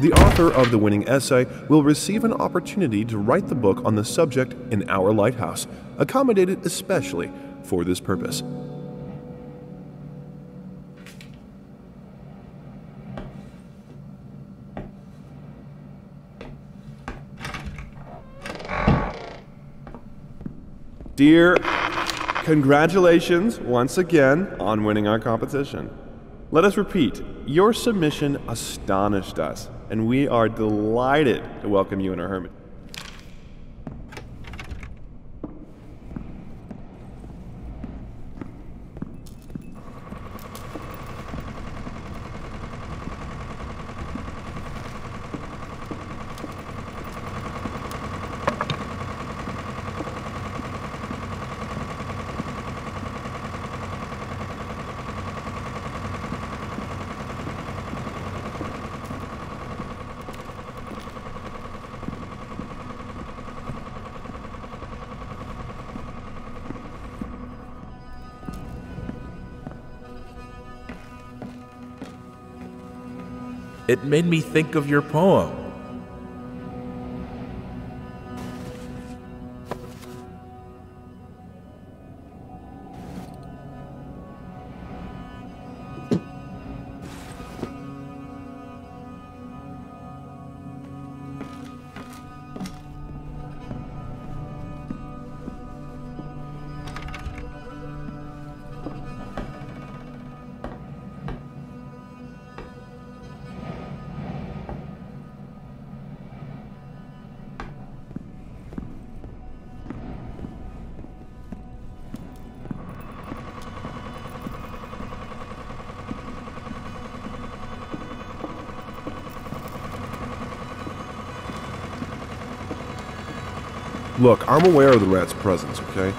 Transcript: The author of the winning essay will receive an opportunity to write the book on the subject in our lighthouse, accommodated especially for this purpose. Dear, congratulations once again on winning our competition. Let us repeat, your submission astonished us, and we are delighted to welcome you in our hermitage. It made me think of your poem. Look, I'm aware of the rat's presence, okay?